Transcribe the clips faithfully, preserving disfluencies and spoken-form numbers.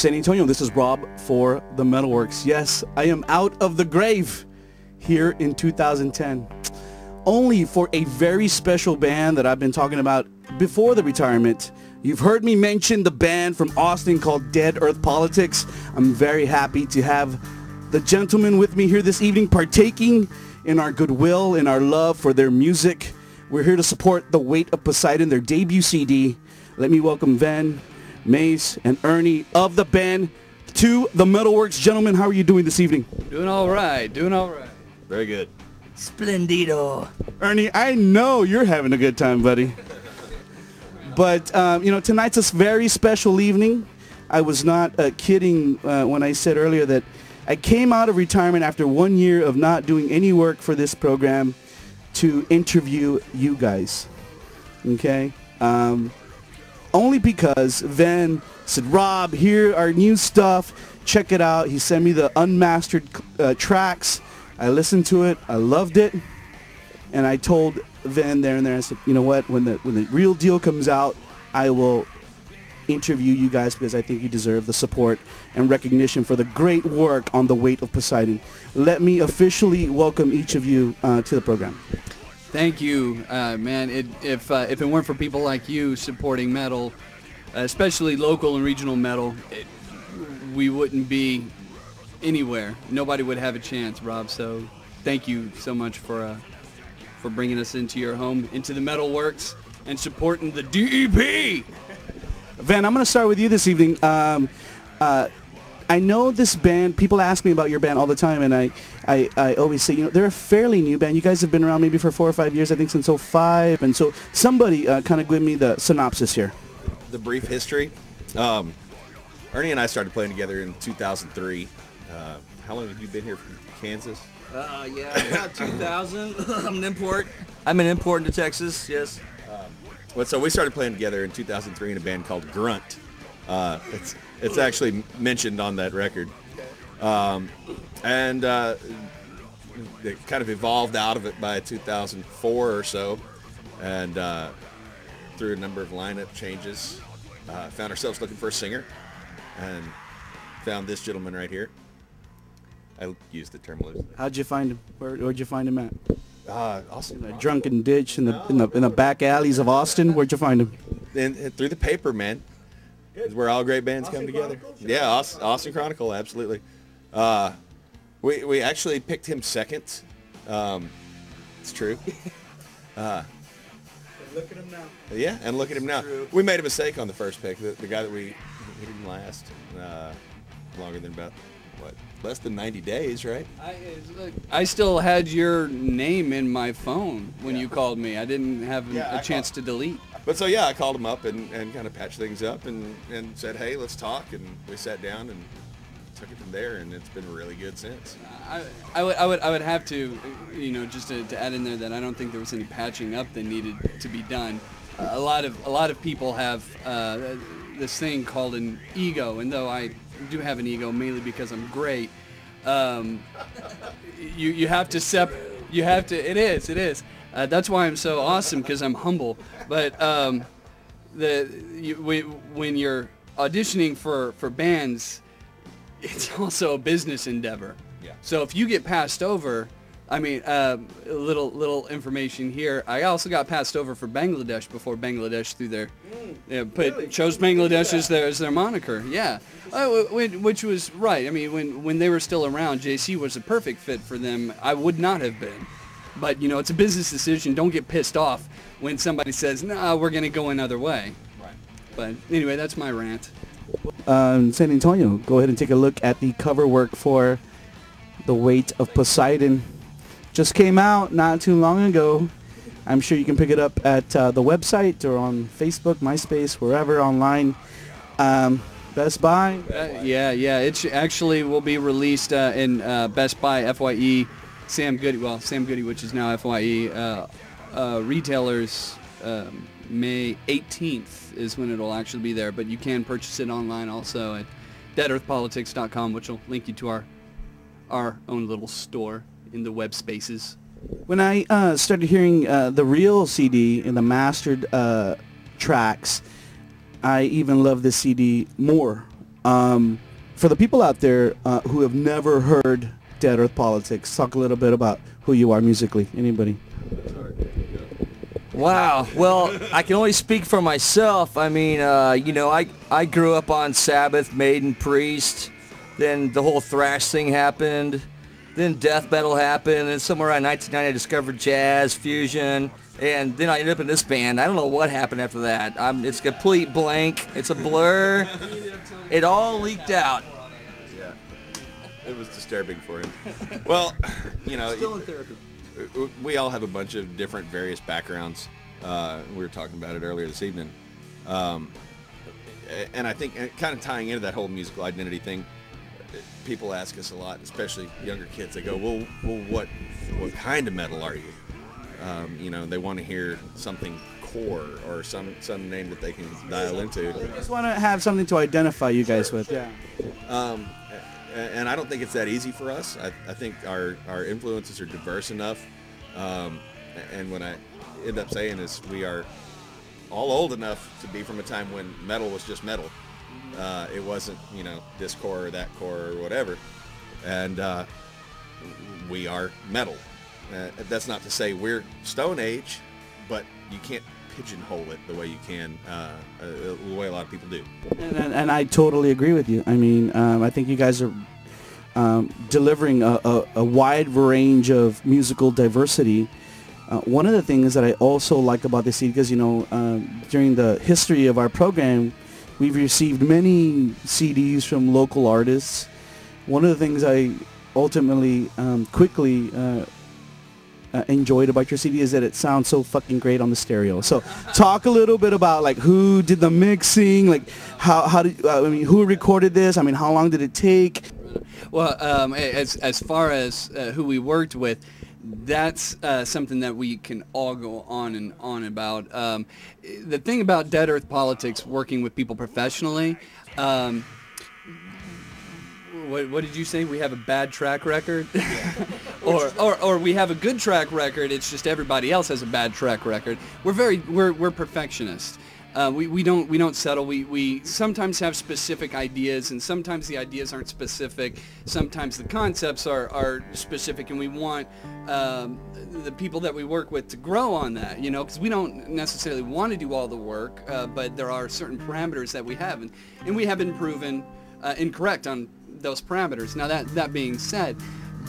San Antonio, this is Rob for The Metalworks. Yes, I am out of the grave here in two thousand ten. Only for a very special band that I've been talking about before the retirement. You've heard me mention the band from Austin called Dead Earth Politics. I'm very happy to have the gentlemen with me here this evening, partaking in our goodwill and our love for their music. We're here to support The Weight of Poseidon, their debut C D. Let me welcome Ven, Mace, and Ernie of the band to The Metalworks. Gentlemen, how are you doing this evening? Doing all right, doing all right. Very good. Splendido. Ernie, I know you're having a good time, buddy. But, um, you know, tonight's a very special evening. I was not uh, kidding uh, when I said earlier that I came out of retirement after one year of not doing any work for this program to interview you guys, okay? Um, only because Ven said, Rob, here are new stuff. Check it out. He sent me the unmastered uh, tracks. I listened to it. I loved it. And I told Ven there and there, I said, you know what? When the, when the real deal comes out, I will interview you guys because I think you deserve the support and recognition for the great work on The Weight of Poseidon. Let me officially welcome each of you uh, to the program. Thank you, uh, man. It, if, uh, if it weren't for people like you supporting metal, especially local and regional metal, it, we wouldn't be anywhere. Nobody would have a chance, Rob. So thank you so much for, uh, for bringing us into your home, into the Metalworks, and supporting the D E P. Ven, I'm going to start with you this evening. Um, uh, I know this band, people ask me about your band all the time, and I, I, I always say, you know, they're a fairly new band. You guys have been around maybe for four or five years, I think, since oh five. And so somebody uh, kind of give me the synopsis here. The brief history. Um, Ernie and I started playing together in two thousand three. Uh, how long have you been here from Kansas? Uh, yeah, about two thousand. I'm an import. I'm an import into Texas, yes. Um, well, so we started playing together in two thousand three in a band called Grunt. Uh, it's it's actually mentioned on that record, um, and uh, it kind of evolved out of it by two thousand four or so, and uh, through a number of lineup changes, uh, found ourselves looking for a singer, and found this gentleman right here. I used the term loosely. How'd you find him? Where, where'd you find him at? Uh, Austin. In a drunken ditch in the in the in the back alleys of Austin. Where'd you find him? In, in, through the paper, man. It's where all great bands Austin come together. Chronicle? Yeah, Austin, Austin Chronicle, absolutely. Uh, we, we actually picked him second. Um, it's true. Uh, and look at him now. Yeah, and look at him now. True. We made a mistake on the first pick. The, the guy that we we didn't last uh, longer than about, what, less than ninety days, right? I, like, I still had your name in my phone when yeah. you called me. I didn't have yeah, a I chance to delete. But so, yeah, I called him up and, and kind of patched things up and, and said, hey, let's talk. And we sat down and took it from there, and it's been really good since. I, I, would, I, would, I would have to, you know, just to, to add in there that I don't think there was any patching up that needed to be done. Uh, a, lot of, a lot of people have uh, this thing called an ego, and though I do have an ego mainly because I'm great, um, you, you have to sep- you have to, it is, it is. Uh, that's why I'm so awesome, because I'm humble. But um, the you, we, when you're auditioning for, for bands, it's also a business endeavor. Yeah. So if you get passed over, I mean, uh, a little little information here. I also got passed over for Bangladesh before Bangladesh threw their, mm, yeah, put really? chose Bangladesh yeah. as their as their moniker. Yeah, uh, which was right. I mean, when when they were still around, J C was a perfect fit for them. I would not have been. But, you know, it's a business decision. Don't get pissed off when somebody says, no, nah, we're going to go another way. Right. But anyway, that's my rant. Um, San Antonio, go ahead and take a look at the cover work for The Weight of Poseidon. Just came out not too long ago. I'm sure you can pick it up at uh, the website or on Facebook, MySpace, wherever online. Um, Best Buy? Uh, yeah, yeah. It actually will be released uh, in uh, Best Buy, F Y E. Sam Goody, well, Sam Goody, which is now F Y E, uh, uh, retailers, um, May eighteenth is when it'll actually be there, but you can purchase it online also at dead earth politics dot com, which will link you to our our own little store in the web spaces. When I uh, started hearing uh, the real C D and the mastered uh, tracks, I even loved this C D more. Um, for the people out there uh, who have never heard Dead Earth Politics, talk a little bit about who you are musically. Anybody? Wow. Well, I can only speak for myself. I mean, uh, you know, I, I grew up on Sabbath, Maiden, Priest. Then the whole thrash thing happened. Then death metal happened. And somewhere around nineteen ninety, I discovered jazz, fusion. And then I ended up in this band. I don't know what happened after that. I'm, it's a complete blank. It's a blur. It all leaked out. Yeah. It was disturbing for him. Well, you know. Still in therapy. We all have a bunch of different various backgrounds. Uh, we were talking about it earlier this evening. Um, and I think and kind of tying into that whole musical identity thing, people ask us a lot, especially younger kids. They go, well, well what, what kind of metal are you? Um, you know, they want to hear something core or some, some name that they can dial into. They just want to have something to identify you guys with. Yeah. Um, and I don't think it's that easy for us. I, I think our, our influences are diverse enough. Um, and what I end up saying is we are all old enough to be from a time when metal was just metal. Uh, it wasn't, you know, this core or that core or whatever. And uh, we are metal. Uh, that's not to say we're Stone Age, but you can't pigeonhole it the way you can, uh, uh, the way a lot of people do. And, and, and I totally agree with you. I mean, um, I think you guys are um, delivering a, a, a wide range of musical diversity. Uh, one of the things that I also like about this, because, you know, um, during the history of our program, we've received many C Ds from local artists. One of the things I ultimately um, quickly uh, Uh, enjoyed about your C D is that it sounds so fucking great on the stereo. So talk a little bit about, like, who did the mixing, like how how did uh, I mean, who recorded this? I mean, how long did it take? Well, um, as as far as uh, who we worked with, that's uh, something that we can all go on and on about. Um, the thing about Dead Earth Politics, working with people professionally. Um, What, what did you say? We have a bad track record? or, or or we have a good track record, it's just everybody else has a bad track record. We're very we're we're perfectionists. Uh, we, we don't we don't settle. We we sometimes have specific ideas, and sometimes the ideas aren't specific. Sometimes the concepts are, are specific, and we want um, the people that we work with to grow on that, you know, because we don't necessarily want to do all the work, uh, but there are certain parameters that we have, and, and we have been proven uh, incorrect on those parameters. Now that that being said,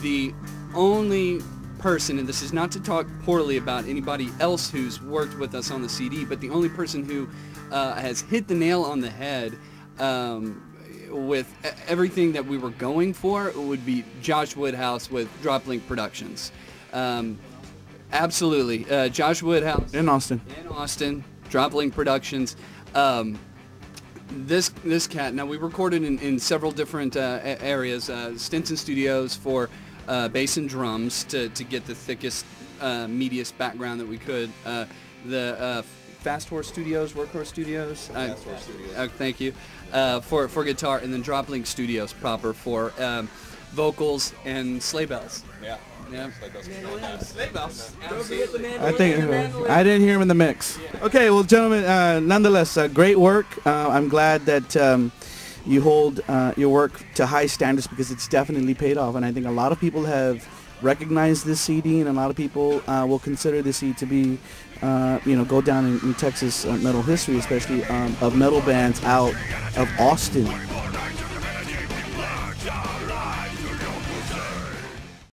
the only person, and this is not to talk poorly about anybody else who's worked with us on the C D, but the only person who uh, has hit the nail on the head um, with everything that we were going for would be Josh Woodhouse with Drop Lync Productions. Um, absolutely, uh, Josh Woodhouse in Austin. In Austin, Drop Lync Productions. Um, This this cat. Now we recorded in, in several different uh, areas. Uh, Stinson Studios for uh, bass and drums to, to get the thickest, uh, meatiest background that we could. Uh, the uh, Fast Horse Studios, Workhorse Studios. Uh, Fast Horse Studios. Uh, thank you uh, for for guitar, and then Drop Lync Studios proper for um, vocals and sleigh bells. Yeah. Yeah. I think I didn't hear him in the mix. Okay, well, gentlemen, uh, nonetheless, uh, great work. Uh, I'm glad that um, you hold uh, your work to high standards, because it's definitely paid off, and I think a lot of people have recognized this C D, and a lot of people uh, will consider this C D to be, uh, you know, go down in, in Texas uh, metal history, especially um, of metal bands out of Austin.